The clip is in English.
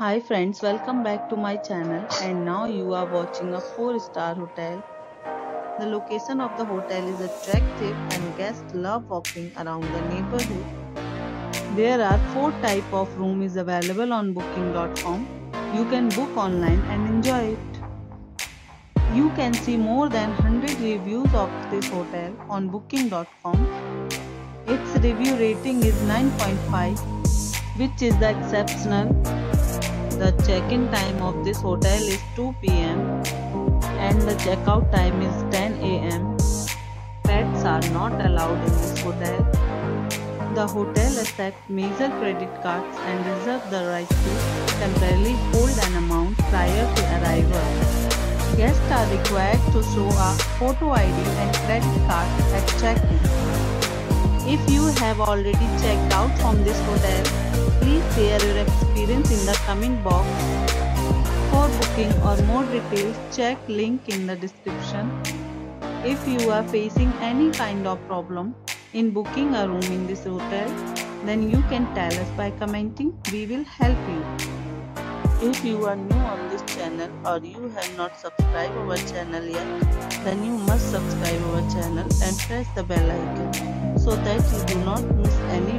Hi friends, welcome back to my channel, and now you are watching a 4-star hotel. The location of the hotel is attractive and guests love walking around the neighborhood. There are 4 types of rooms available on booking.com. You can book online and enjoy it. You can see more than 100 reviews of this hotel on booking.com. Its review rating is 9.5, which is the exceptional. The check-in time of this hotel is 2 p.m. and the check-out time is 10 a.m. Pets are not allowed in this hotel. The hotel accepts major credit cards and reserves the right to temporarily hold an amount prior to arrival. Guests are required to show a photo ID and credit card at check-in. If you have already checked out from this hotel, please share your experience in the comment box. For booking or more details, check link in the description. If you are facing any kind of problem in booking a room in this hotel, then you can tell us by commenting. We will help you. If you are new on this channel or you have not subscribed our channel yet, then you must subscribe our channel and press the bell icon so that you do not miss any